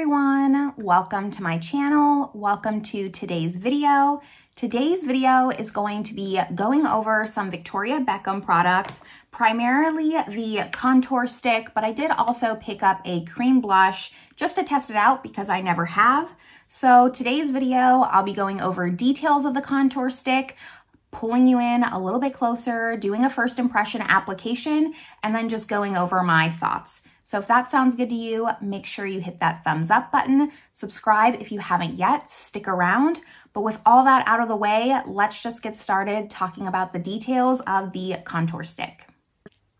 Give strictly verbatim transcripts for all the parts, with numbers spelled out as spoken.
everyone. Welcome to my channel. Welcome to today's video. Today's video is going to be going over some Victoria Beckham products, primarily the contour stick, but I did also pick up a cream blush just to test it out because I never have. So today's video, I'll be going over details of the contour stick, pulling you in a little bit closer, doing a first impression application, and then just going over my thoughts. So if that sounds good to you, make sure you hit that thumbs up button, subscribe if you haven't yet, stick around. But with all that out of the way, let's just get started talking about the details of the contour stick.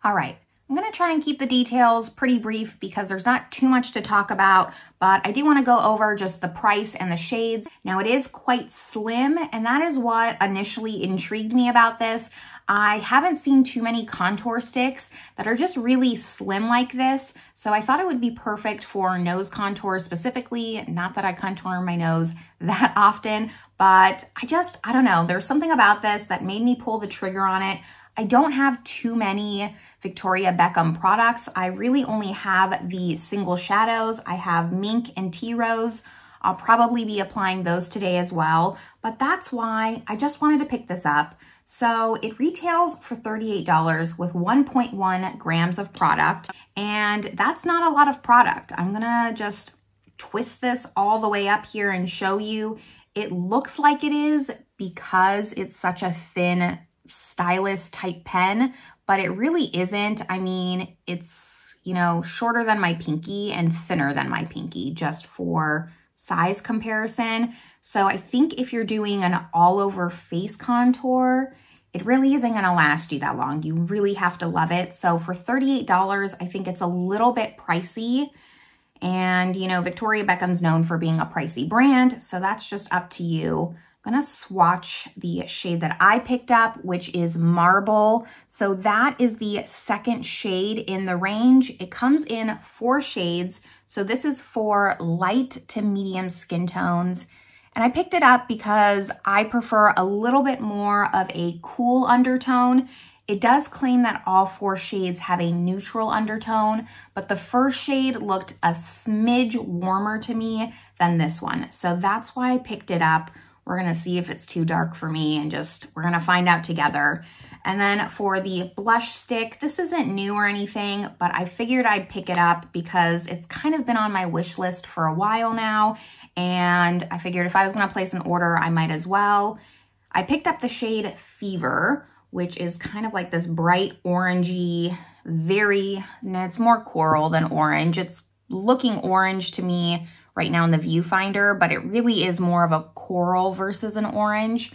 All right, I'm gonna try and keep the details pretty brief because there's not too much to talk about, but I do wanna go over just the price and the shades. Now it is quite slim, and that is what initially intrigued me about this. I haven't seen too many contour sticks that are just really slim like this, so I thought it would be perfect for nose contour specifically. Not that I contour my nose that often, but I just, I don't know, there's something about this that made me pull the trigger on it. I don't have too many Victoria Beckham products. I really only have the single shadows. I have Mink and Tea Rose. I'll probably be applying those today as well, but that's why I just wanted to pick this up. So it retails for thirty-eight dollars with one point one grams of product, and that's not a lot of product. I'm gonna just twist this all the way up here and show you. It looks like it is because it's such a thin stylus type pen, but it really isn't. I mean, it's, you know, shorter than my pinky and thinner than my pinky just for size comparison. So I think if you're doing an all over face contour, it really isn't gonna last you that long. You really have to love it. So for thirty-eight dollars, I think it's a little bit pricey. And you know, Victoria Beckham's known for being a pricey brand, so that's just up to you. I'm gonna swatch the shade that I picked up, which is Marble. So that is the second shade in the range. It comes in four shades. So this is for light to medium skin tones. And I picked it up because I prefer a little bit more of a cool undertone. It does claim that all four shades have a neutral undertone, but the first shade looked a smidge warmer to me than this one. So that's why I picked it up. We're gonna see if it's too dark for me and just, we're gonna find out together. And then for the blush stick, this isn't new or anything, but I figured I'd pick it up because it's kind of been on my wish list for a while now. And I figured if I was gonna place an order, I might as well. I picked up the shade Fever, which is kind of like this bright orangey, very, it's more coral than orange. It's looking orange to me right now in the viewfinder, but it really is more of a coral versus an orange.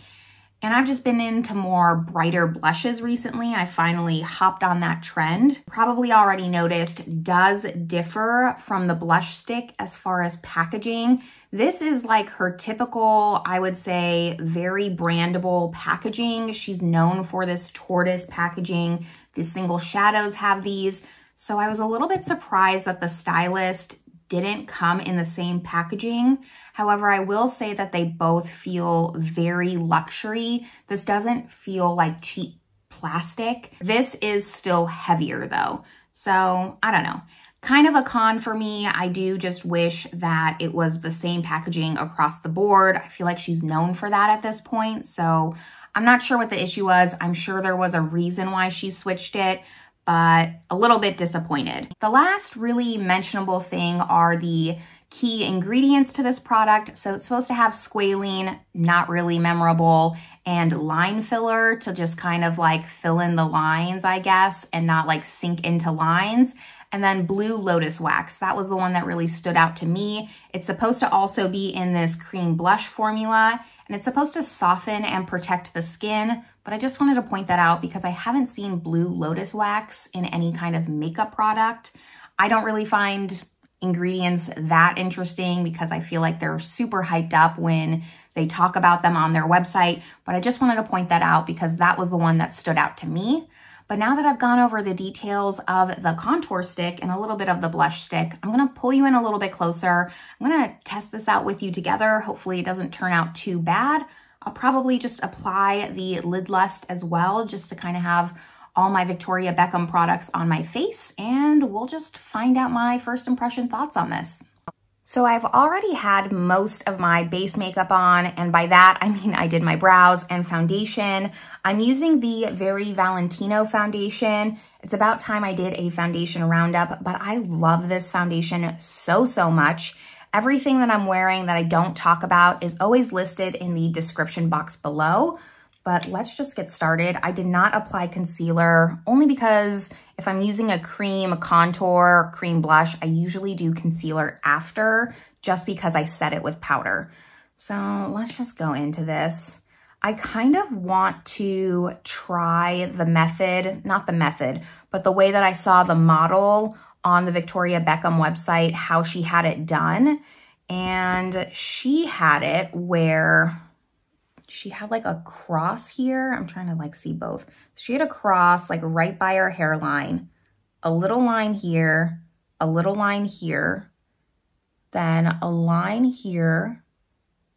And I've just been into more brighter blushes recently. I finally hopped on that trend. Probably already noticed, does differ from the blush stick as far as packaging. This is like her typical, I would say, very brandable packaging. She's known for this tortoise packaging. The single shadows have these. So I was a little bit surprised that the stylist didn't come in the same packaging. However, I will say that they both feel very luxury. This doesn't feel like cheap plastic. This is still heavier though. So I don't know, kind of a con for me. I do just wish that it was the same packaging across the board. I feel like she's known for that at this point. So I'm not sure what the issue was. I'm sure there was a reason why she switched it, but a little bit disappointed. The last really mentionable thing are the key ingredients to this product. So it's supposed to have squalene, not really memorable, and line filler to just kind of like fill in the lines, I guess, and not like sink into lines. And then blue lotus wax. That was the one that really stood out to me. It's supposed to also be in this cream blush formula, and it's supposed to soften and protect the skin. But I just wanted to point that out because I haven't seen blue lotus wax in any kind of makeup product. I don't really find ingredients that interesting because I feel like they're super hyped up when they talk about them on their website. But I just wanted to point that out because that was the one that stood out to me. But now that I've gone over the details of the contour stick and a little bit of the blush stick, I'm gonna pull you in a little bit closer. I'm gonna test this out with you together. Hopefully it doesn't turn out too bad. I'll probably just apply the Lid Lustre as well, just to kind of have all my Victoria Beckham products on my face, and we'll just find out my first impression thoughts on this. So I've already had most of my base makeup on, and by that I mean I did my brows and foundation. I'm using the Very Valentino foundation. It's about time I did a foundation roundup, but I love this foundation so, so much. Everything that I'm wearing that I don't talk about is always listed in the description box below, but let's just get started. I did not apply concealer only because if I'm using a cream, a contour, cream blush, I usually do concealer after just because I set it with powder. So let's just go into this. I kind of want to try the method, not the method, but the way that I saw the model on the Victoria Beckham website, how she had it done. And she had it where she had like a cross here. I'm trying to like see both. She had a cross like right by her hairline, a little line here, a little line here, then a line here,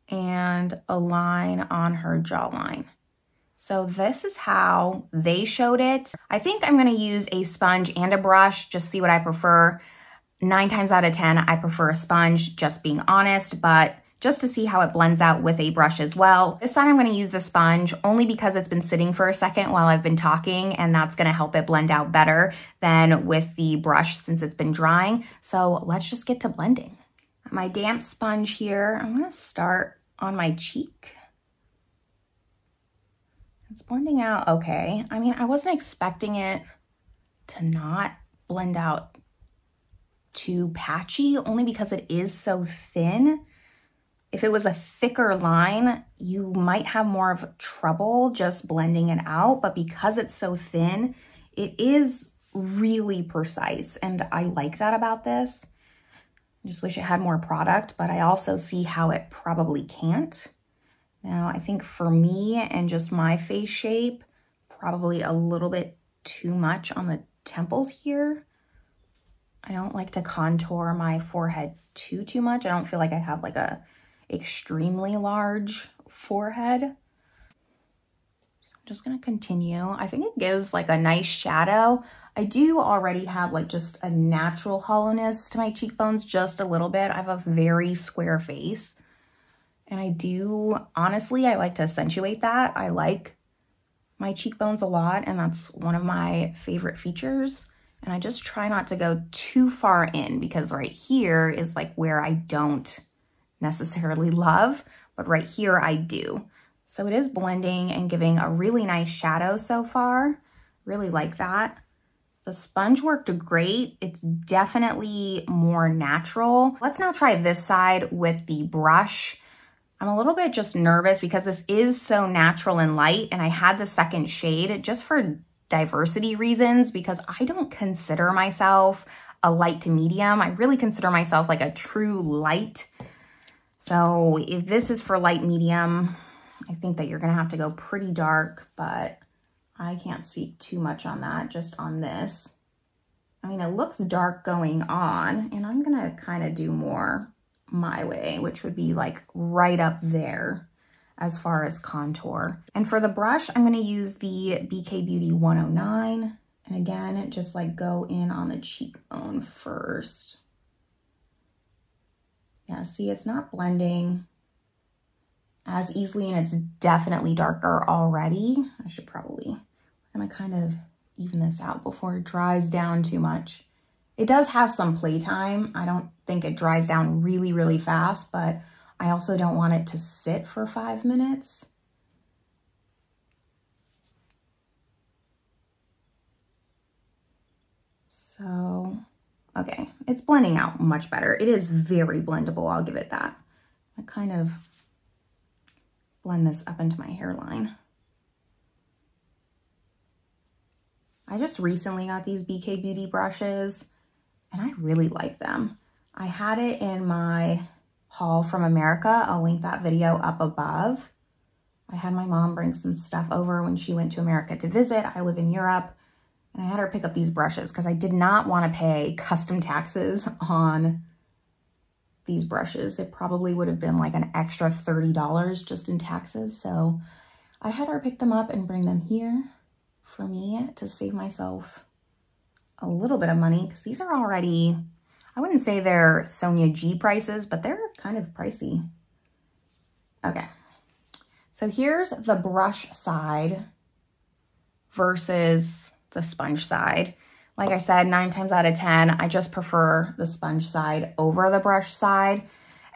and a line on her jawline. So this is how they showed it. I think I'm gonna use a sponge and a brush, just see what I prefer. Nine times out of ten, I prefer a sponge, just being honest, but just to see how it blends out with a brush as well. This time I'm gonna use the sponge only because it's been sitting for a second while I've been talking, and that's gonna help it blend out better than with the brush since it's been drying. So let's just get to blending. My damp sponge here, I'm gonna start on my cheek. It's blending out okay. I mean, I wasn't expecting it to not blend out too patchy only because it is so thin. If it was a thicker line, you might have more of trouble just blending it out, but because it's so thin, it is really precise, and I like that about this. I just wish it had more product, but I also see how it probably can't. Now, I think for me and just my face shape, probably a little bit too much on the temples here. I don't like to contour my forehead too, too much. I don't feel like I have like a extremely large forehead. So I'm just gonna continue. I think it gives like a nice shadow. I do already have like just a natural hollowness to my cheekbones, just a little bit. I have a very square face. And I do, honestly, I like to accentuate that. I like my cheekbones a lot, and that's one of my favorite features. And I just try not to go too far in because right here is like where I don't necessarily love, but right here I do. So it is blending and giving a really nice shadow so far. Really like that. The sponge worked great. It's definitely more natural. Let's now try this side with the brush. I'm a little bit just nervous because this is so natural and light, and I had the second shade just for diversity reasons because I don't consider myself a light to medium. I really consider myself like a true light. So if this is for light medium, I think that you're gonna have to go pretty dark, but I can't speak too much on that, just on this. I mean, it looks dark going on, and I'm gonna kind of do more my way, which would be like right up there as far as contour. And for the brush, I'm gonna use the B K Beauty one oh nine. And again, just like go in on the cheekbone first. Yeah, see, it's not blending as easily, and it's definitely darker already. I should probably, I'm gonna kind of even this out before it dries down too much. It does have some playtime. I don't think it dries down really, really fast, but I also don't want it to sit for five minutes. So, okay, it's blending out much better. It is very blendable, I'll give it that. I kind of blend this up into my hairline. I just recently got these B K Beauty brushes, and I really like them. I had it in my haul from America. I'll link that video up above. I had my mom bring some stuff over when she went to America to visit. I live in Europe, and I had her pick up these brushes because I did not want to pay custom taxes on these brushes. It probably would have been like an extra thirty dollars just in taxes. So I had her pick them up and bring them here for me to save myself a little bit of money because these are already, I wouldn't say they're Sonia G prices, but they're kind of pricey. Okay, so here's the brush side versus the sponge side. Like I said, nine times out of ten, I just prefer the sponge side over the brush side.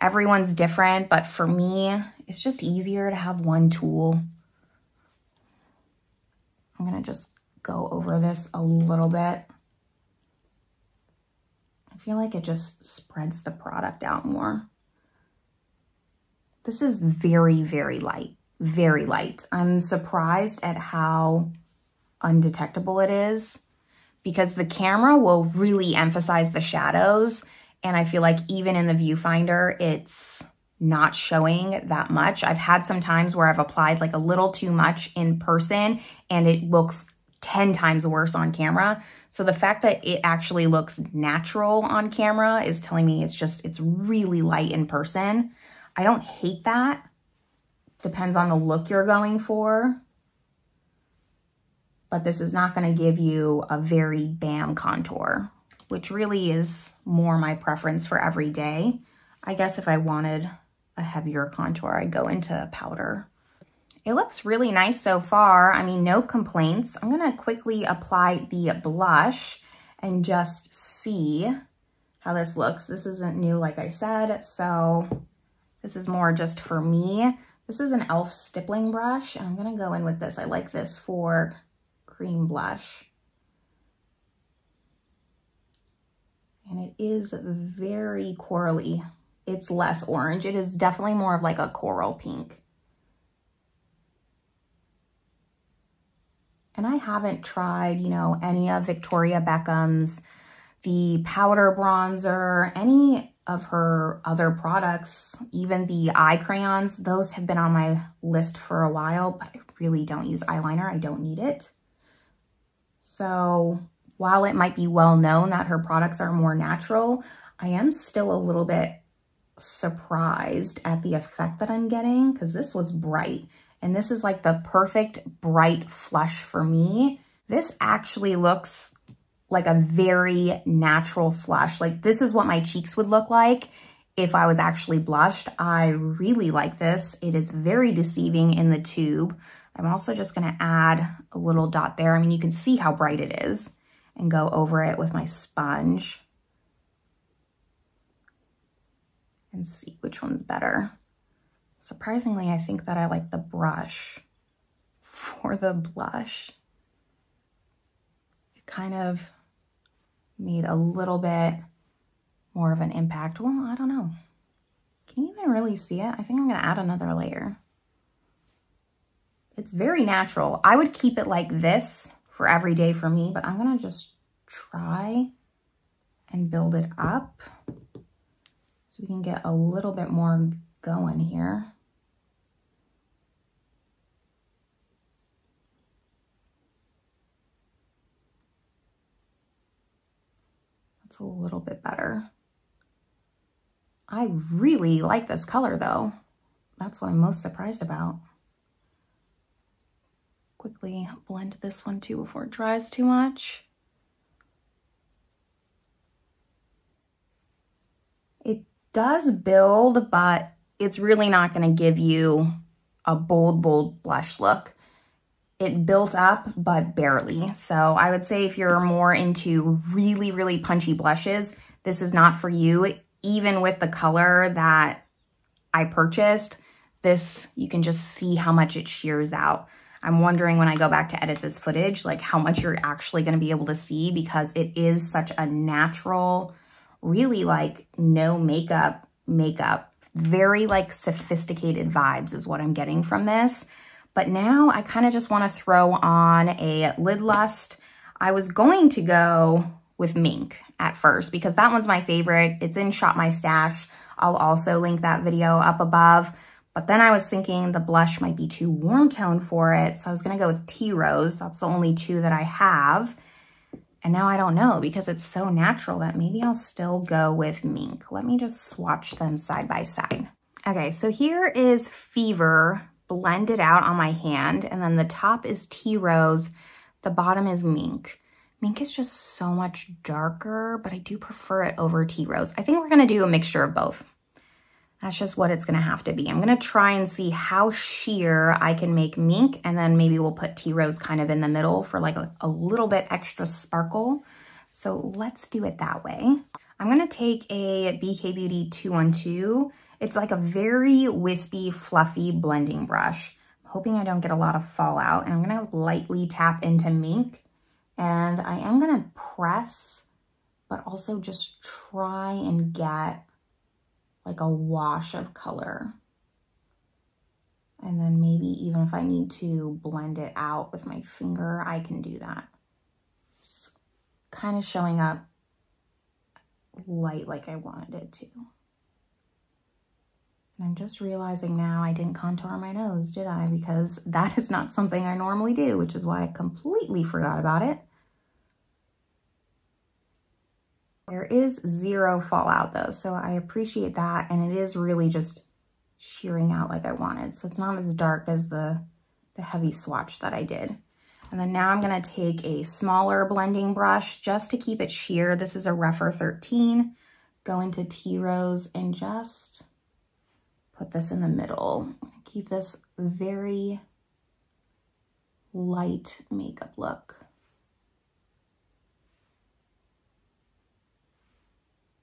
Everyone's different, but for me, it's just easier to have one tool. I'm gonna just go over this a little bit. I feel like it just spreads the product out more. This is very, very light, very light. I'm surprised at how undetectable it is, because the camera will really emphasize the shadows. And I feel like even in the viewfinder, it's not showing that much. I've had some times where I've applied like a little too much in person and it looks ten times worse on camera. So the fact that it actually looks natural on camera is telling me it's just, it's really light in person. I don't hate that. Depends on the look you're going for. But this is not going to give you a very bam contour, which really is more my preference for every day. I guess if I wanted a heavier contour, I'd go into powder. It looks really nice so far. I mean, no complaints. I'm going to quickly apply the blush and just see how this looks. This isn't new, like I said, so this is more just for me. This is an e l f stippling brush, and I'm going to go in with this. I like this for cream blush. And it is very corally. It's less orange. It is definitely more of like a coral pink. And I haven't tried, you know, any of Victoria Beckham's, the powder bronzer, any of her other products, even the eye crayons. Those have been on my list for a while, but I really don't use eyeliner. I don't need it. So while it might be well known that her products are more natural, I am still a little bit surprised at the effect that I'm getting, because this was bright. And this is like the perfect bright flush for me. This actually looks like a very natural flush. Like, this is what my cheeks would look like if I was actually blushed. I really like this. It is very deceiving in the tube. I'm also just gonna add a little dot there. I mean, you can see how bright it is, and go over it with my sponge and see which one's better. Surprisingly, I think that I like the brush for the blush. It kind of made a little bit more of an impact. Well, I don't know. Can you even really see it? I think I'm gonna add another layer. It's very natural. I would keep it like this for every day for me, but I'm gonna just try and build it up so we can get a little bit more going here. That's a little bit better. I really like this color though. That's what I'm most surprised about. Quickly blend this one too before it dries too much. It does build, but it's really not going to give you a bold, bold blush look. It built up, but barely. So I would say if you're more into really, really punchy blushes, this is not for you. Even with the color that I purchased, this, you can just see how much it shears out. I'm wondering when I go back to edit this footage, like how much you're actually going to be able to see, because it is such a natural, really like no makeup, makeup. Very like sophisticated vibes is what I'm getting from this. But now I kind of just want to throw on a Lid Lustre. I was going to go with Mink at first because that one's my favorite. It's in Shop My Stash. I'll also link that video up above. But then I was thinking the blush might be too warm toned for it. So I was going to go with Tea Rose. That's the only two that I have. And now I don't know, because it's so natural that maybe I'll still go with Mink. Let me just swatch them side by side. Okay, so here is Fever blended out on my hand, and then the top is Tea Rose, the bottom is Mink. Mink is just so much darker, but I do prefer it over Tea Rose. I think we're gonna do a mixture of both. That's just what it's gonna have to be. I'm gonna try and see how sheer I can make Mink, and then maybe we'll put Tea Rose kind of in the middle for like a, a little bit extra sparkle. So let's do it that way. I'm gonna take a B K Beauty two-on-two. It's like a very wispy, fluffy blending brush. I'm hoping I don't get a lot of fallout, and I'm gonna lightly tap into Mink. And I am gonna press, but also just try and get like a wash of color. And then maybe even if I need to blend it out with my finger, I can do that. It's kind of showing up light like I wanted it to. And I'm just realizing now I didn't contour my nose, did I? Because that is not something I normally do, which is why I completely forgot about it. There is zero fallout though, so I appreciate that, and it is really just shearing out like I wanted. So it's not as dark as the, the heavy swatch that I did. And then now I'm gonna take a smaller blending brush just to keep it sheer. This is a Ruffer thirteen. Go into Tea Rose and just put this in the middle. Keep this very light makeup look.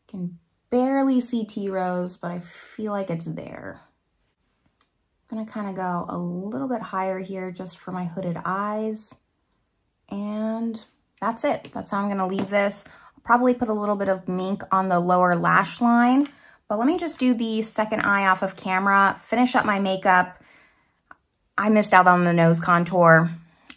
Can barely see Tea Rose, but I feel like it's there. I'm gonna kind of go a little bit higher here just for my hooded eyes. And that's it. That's how I'm gonna leave this. I'll probably put a little bit of Mink on the lower lash line, but let me just do the second eye off of camera, finish up my makeup. I missed out on the nose contour.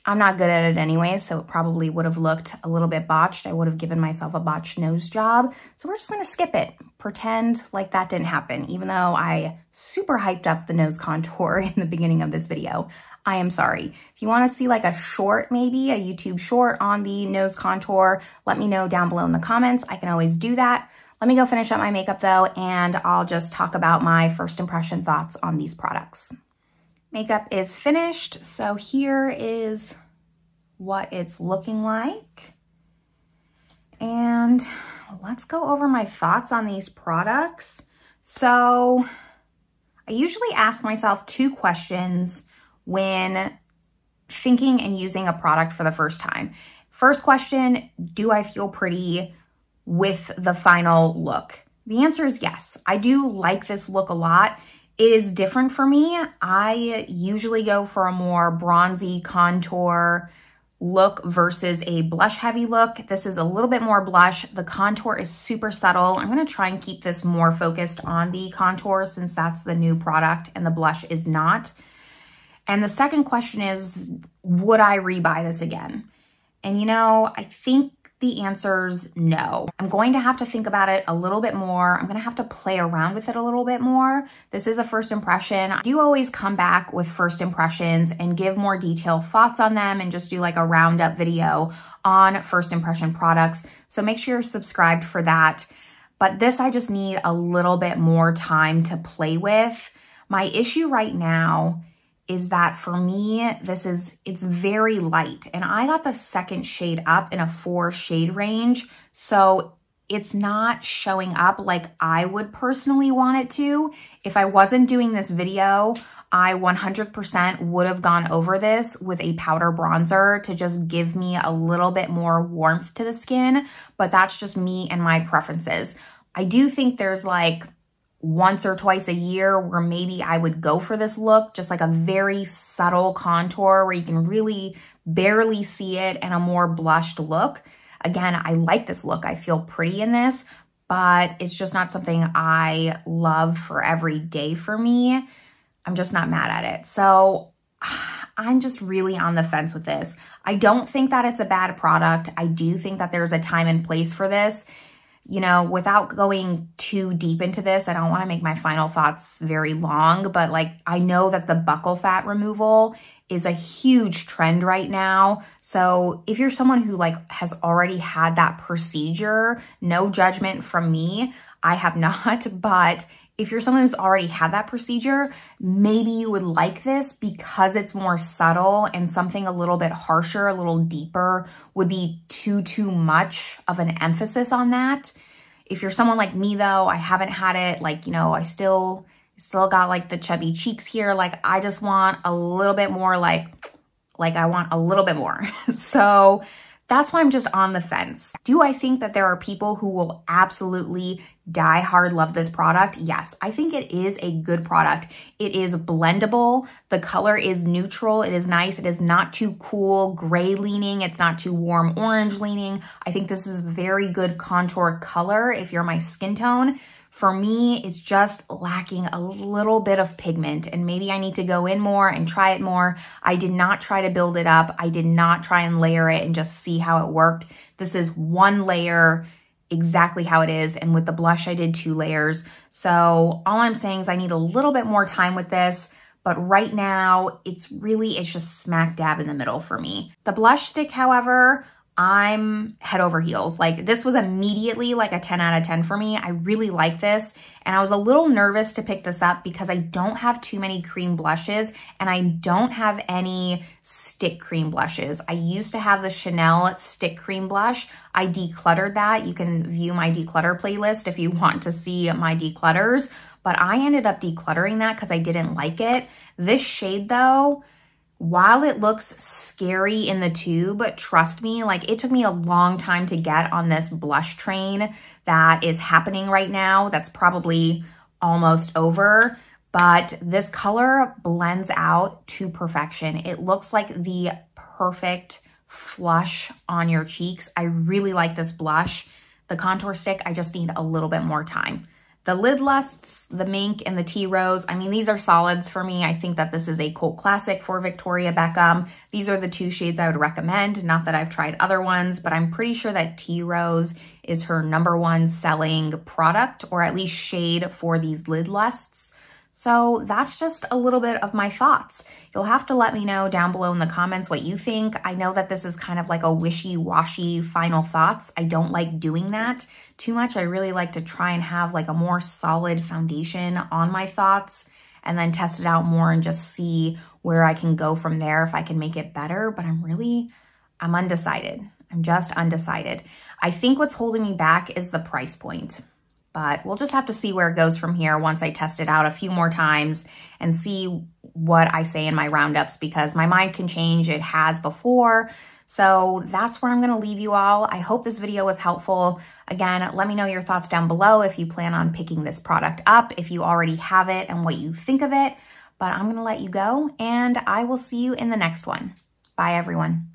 I'm not good at it anyway, so it probably would have looked a little bit botched. I would have given myself a botched nose job. So we're just gonna skip it. Pretend like that didn't happen. Even though I super hyped up the nose contour in the beginning of this video, I am sorry. If you wanna see like a short maybe, a YouTube short on the nose contour, let me know down below in the comments. I can always do that. Let me go finish up my makeup though, and I'll just talk about my first impression thoughts on these products. Makeup is finished, so here is what it's looking like. And let's go over my thoughts on these products. So I usually ask myself two questions when thinking and using a product for the first time. First question, do I feel pretty with the final look? The answer is yes. I do like this look a lot. It is different for me. I usually go for a more bronzy contour look versus a blush heavy look. This is a little bit more blush. The contour is super subtle. I'm gonna try and keep this more focused on the contour since that's the new product and the blush is not. And the second question is, would I rebuy this again? And you know, I think the answer's no. I'm going to have to think about it a little bit more. I'm gonna have to play around with it a little bit more. This is a first impression. I do always come back with first impressions and give more detailed thoughts on them and just do like a roundup video on first impression products. So make sure you're subscribed for that. But this, I just need a little bit more time to play with. My issue right now is that for me, this is, it's very light. And I got the second shade up in a four shade range. So it's not showing up like I would personally want it to. If I wasn't doing this video, I one hundred percent would have gone over this with a powder bronzer to just give me a little bit more warmth to the skin. But that's just me and my preferences. I do think there's like once or twice a year where maybe I would go for this look, just like a very subtle contour where you can really barely see it and a more blushed look. Again, I like this look. I feel pretty in this, but it's just not something I love for every day for me. I'm just not mad at it. So I'm just really on the fence with this. I don't think that it's a bad product. I do think that there's a time and place for this. You know, without going too deep into this, I don't want to make my final thoughts very long, but like I know that the buccal fat removal is a huge trend right now. So if you're someone who like has already had that procedure, no judgment from me, I have not, but If you're someone who's already had that procedure, maybe you would like this because it's more subtle, and something a little bit harsher, a little deeper would be too, too much of an emphasis on that. If you're someone like me though, I haven't had it, like, you know, I still, still got like the chubby cheeks here. Like I just want a little bit more, like, like I want a little bit more. So that's why I'm just on the fence. Do I think that there are people who will absolutely die hard love this product? Yes, I think it is a good product. It is blendable. The color is neutral. It is nice. It is not too cool gray leaning. It's not too warm orange leaning. I think this is very good contour color if you're my skin tone. For me, it's just lacking a little bit of pigment, and maybe I need to go in more and try it more. I did not try to build it up. I did not try and layer it and just see how it worked. This is one layer, exactly how it is. And with the blush, I did two layers. So all I'm saying is I need a little bit more time with this. But right now, it's really, it's just smack dab in the middle for me. The blush stick, however, I'm head over heels. Like, this was immediately like a ten out of ten for me. I really like this. And I was a little nervous to pick this up because I don't have too many cream blushes, and I don't have any stick cream blushes. I used to have the Chanel stick cream blush. I decluttered that. You can view my declutter playlist if you want to see my declutters, but I ended up decluttering that because I didn't like it. This shade though, while it looks scary in the tube, trust me, like, it took me a long time to get on this blush train that is happening right now. That's probably almost over, but this color blends out to perfection. It looks like the perfect flush on your cheeks. I really like this blush. The contour stick, I just need a little bit more time. The Lid Lustre, the Mink, and the Tea Rose, I mean, these are solids for me. I think that this is a cult classic for Victoria Beckham. These are the two shades I would recommend. Not that I've tried other ones, but I'm pretty sure that Tea Rose is her number one selling product, or at least shade, for these Lid Lustres. So that's just a little bit of my thoughts. You'll have to let me know down below in the comments what you think. I know that this is kind of like a wishy-washy final thoughts. I don't like doing that too much. I really like to try and have like a more solid foundation on my thoughts and then test it out more and just see where I can go from there, if I can make it better. But I'm really, I'm undecided. I'm just undecided. I think what's holding me back is the price point. But we'll just have to see where it goes from here once I test it out a few more times and see what I say in my roundups, because my mind can change. It has before. So that's where I'm going to leave you all. I hope this video was helpful. Again, let me know your thoughts down below if you plan on picking this product up, if you already have it, and what you think of it. But I'm going to let you go, and I will see you in the next one. Bye, everyone.